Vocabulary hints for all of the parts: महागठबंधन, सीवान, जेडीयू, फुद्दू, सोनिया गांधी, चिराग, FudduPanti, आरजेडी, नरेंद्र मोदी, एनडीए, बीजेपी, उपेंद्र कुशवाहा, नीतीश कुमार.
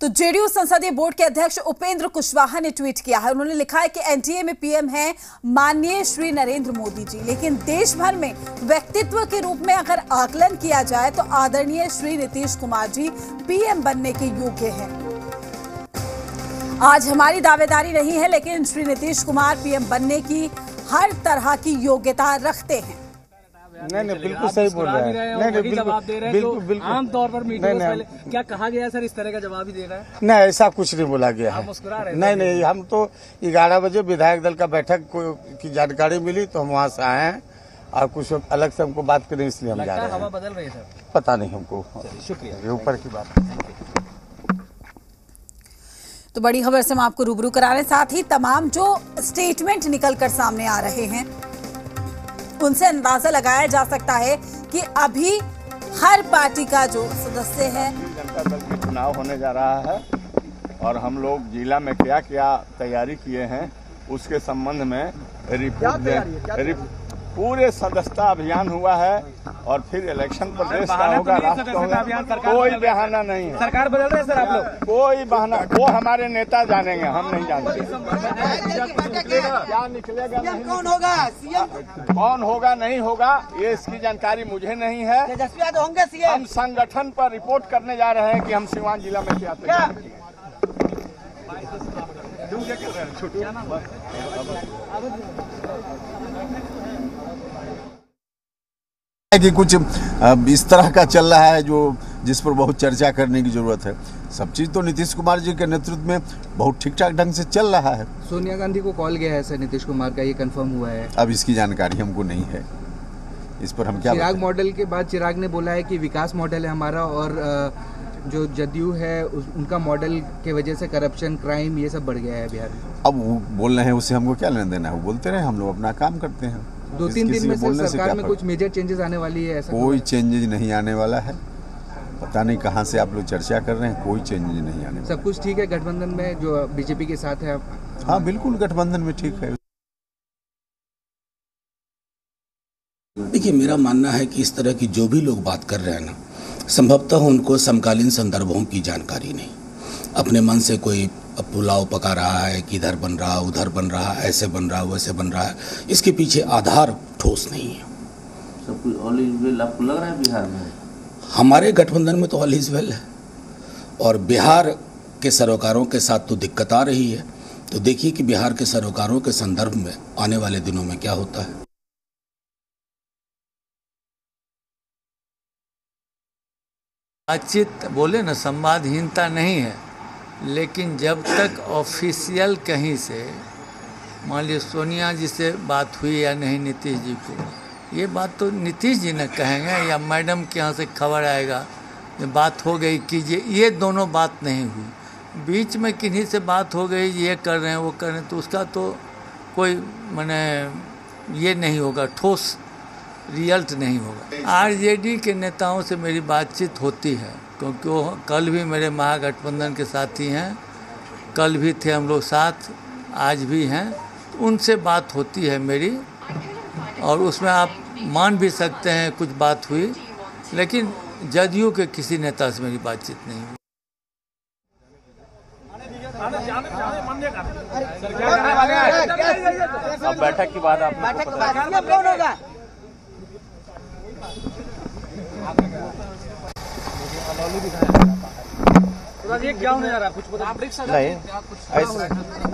तो जेडीयू संसदीय बोर्ड के अध्यक्ष उपेंद्र कुशवाहा ने ट्वीट किया है। उन्होंने लिखा है कि एनडीए में पीएम हैं माननीय श्री नरेंद्र मोदी जी, लेकिन देश भर में व्यक्तित्व के रूप में अगर आकलन किया जाए तो आदरणीय श्री नीतीश कुमार जी पीएम बनने के योग्य हैं। आज हमारी दावेदारी नहीं है, लेकिन श्री नीतीश कुमार पीएम बनने की हर तरह की योग्यता रखते हैं। नहीं बिल्कुल सही बोल रहा है, नहीं जवाब दे रहे हैं। आम तौर पर मीटिंग में क्या कहा गया सर, इस तरह का जवाब ही दे रहा है? नहीं, ऐसा कुछ नहीं बोला गया है। नहीं, हम तो 11 बजे विधायक दल का बैठक की जानकारी मिली तो हम वहाँ से आए हैं और कुछ अलग से हमको बात करें इसलिए हम जा रहे हैं। हवा बदल रही है सर, पता नहीं हमको, शुक्रिया ऊपर की बात। तो बड़ी खबर से हम आपको रूबरू करा रहे हैं, साथ ही तमाम जो स्टेटमेंट निकल कर सामने आ रहे हैं उनसे अंदाजा लगाया जा सकता है कि अभी हर पार्टी का जो सदस्य है। जनता दल के चुनाव होने जा रहा है और हम लोग जिला में क्या क्या तैयारी किए हैं उसके संबंध में रिपोर्ट, पूरे सदस्यता अभियान हुआ है और फिर इलेक्शन प्रदेश का होगा, राष्ट्र होगा, कोई बहाना नहीं है। सरकार बदल रही है सर, आप लोग कोई बहाना, वो हमारे नेता जानेंगे, हम नहीं जानते क्या निकलेगा, कौन होगा सीएम, कौन होगा नहीं होगा, ये इसकी जानकारी मुझे नहीं है। हम संगठन पर रिपोर्ट करने जा रहे हैं कि हम सीवान जिला में क्या कि कुछ इस तरह का चल रहा है जो जिस पर बहुत चर्चा करने की जरूरत है। सब चीज़ तो नीतीश कुमार जी के नेतृत्व में बहुत ठीक ठाक ढंग से चल रहा है। सोनिया गांधी को कॉल गया है सर नीतीश कुमार का, ये कंफर्म हुआ है? अब इसकी जानकारी हमको नहीं है, इस पर हम क्या। चिराग मॉडल के बाद चिराग ने बोला है कि विकास मॉडल है हमारा और जो जदयू है उनका मॉडल के वजह से करप्शन, क्राइम ये सब बढ़ गया है बिहार में। अब वो बोल रहे हैं, उससे हमको क्या लेना देना है, वो बोलते रहे, हम लोग अपना काम करते हैं। 2-3 दिन में सरकार में कुछ मेजर चेंजेस आने वाली है? ऐसा कोई चेंजेस नहीं आने वाला है, पता नहीं कहाँ से आप लोग चर्चा कर रहे हैं, कोई चेंजेस नहीं आने वाला। सब कुछ ठीक है गठबंधन में जो बीजेपी के साथ है? हाँ बिल्कुल, गठबंधन में ठीक है। देखिए मेरा मानना है कि इस तरह की जो भी लोग बात कर रहे हैं ना, संभवतः उनको समकालीन संदर्भों की जानकारी नहीं, अपने मन से कोई पुलाव पका रहा है कि इधर बन रहा, उधर बन रहा, ऐसे बन रहा, वैसे बन रहा है, इसके पीछे आधार ठोस नहीं है। सब कुछ ऑल इज वेल आपको लग रहा है बिहार में? हमारे गठबंधन में तो ऑल इज वेल है और बिहार के सरोकारों के साथ तो दिक्कत आ रही है, तो देखिए कि बिहार के सरोकारों के संदर्भ में आने वाले दिनों में क्या होता है। बातचीत बोले ना, संवादहीनता नहीं है, लेकिन जब तक ऑफिशियल कहीं से, मान लीजिए सोनिया जी से बात हुई या नहीं नीतीश जी को, ये बात तो नीतीश जी ने कहेंगे या मैडम के यहाँ से खबर आएगा ये बात हो गई कीजिए, ये दोनों बात नहीं हुई। बीच में किन्हीं से बात हो गई, ये कर रहे हैं वो कर रहे हैं, तो उसका तो कोई माने ये नहीं होगा, ठोस रिजल्ट नहीं होगा। आरजेडी के नेताओं से मेरी बातचीत होती है, क्योंकि वो कल भी मेरे महागठबंधन के साथी हैं, कल भी थे हम लोग साथ, आज भी हैं, तो उनसे बात होती है मेरी और उसमें आप मान भी सकते हैं कुछ बात हुई, लेकिन जदयू के किसी नेता से मेरी बातचीत नहीं हुई। अब बैठक की बात, आप क्या होने जा रहा है, कुछ पता नहीं?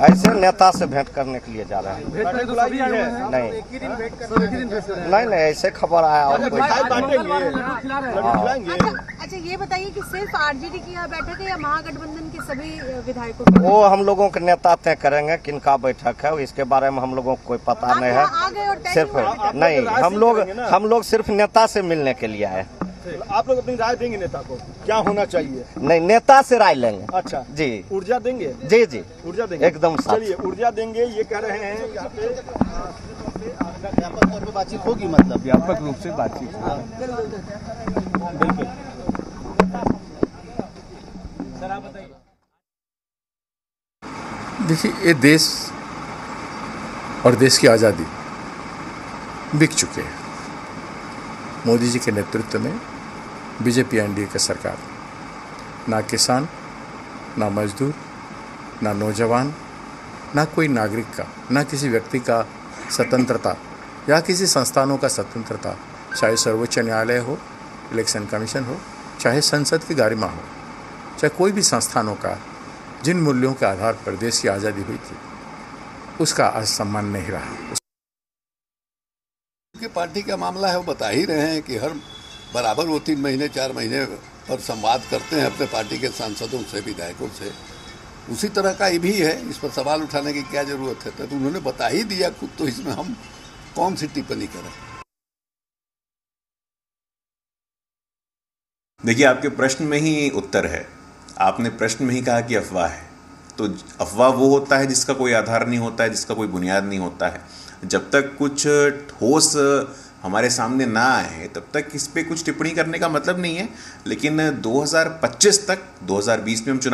ऐसे नेता से भेंट करने के लिए जा रहा है। नहीं, ऐसे खबर आया और अच्छा ये बताइए कि सिर्फ आरजेडी की यहाँ बैठक है या महागठबंधन के सभी विधायकों की? वो हम लोगों के नेता तय करेंगे किनका बैठक है, इसके बारे में हम लोगों को कोई पता नहीं है। सिर्फ नहीं, हम लोग सिर्फ नेता से मिलने के लिए आए। आप लोग अपनी राय देंगे नेता को क्या होना चाहिए? नहीं, नेता से राय लेंगे। अच्छा जी, ऊर्जा देंगे? जी, ऊर्जा देंगे एकदम। चलिए ऊर्जा देंगे, ये कह रहे हैं व्यापक तौर पे बातचीत होगी, मतलब व्यापक रूप से बातचीत होगी। बिल्कुल सर, आप बताइए। देखिए ये देश और देश की आज़ादी बिक चुके हैं मोदी जी के नेतृत्व में बीजेपी एनडीए की सरकार, ना किसान ना मजदूर, ना नौजवान, ना कोई नागरिक का, ना किसी व्यक्ति का स्वतंत्रता या किसी संस्थानों का स्वतंत्रता, चाहे सर्वोच्च न्यायालय हो, इलेक्शन कमीशन हो, चाहे संसद की गरिमा हो, चाहे कोई भी संस्थानों का जिन मूल्यों के आधार पर देश की आज़ादी हुई थी उसका आज सम्मान नहीं रहा। कि पार्टी का मामला है वो बता ही रहे हैं कि हर बराबर वो 3 महीने 4 महीने पर संवाद करते हैं अपने पार्टी के सांसदों से, विधायकों से। उसी तरह का ये भी है, इस पर सवाल उठाने की क्या ज़रूरत है। तो उन्होंने बता ही दिया खुद, तो इसमें हम कौन सी टिप्पणी करें। देखिए, आपके प्रश्न में ही उत्तर है। आपने प्रश्न में ही कहा कि अफवाह है, तो अफवाह वो होता है जिसका कोई आधार नहीं होता है, जिसका कोई बुनियाद नहीं होता है। जब तक कुछ ठोस हमारे सामने ना आए तब तक इस पर कुछ टिप्पणी करने का मतलब नहीं है। लेकिन 2025 तक, 2020 में हम चुनाव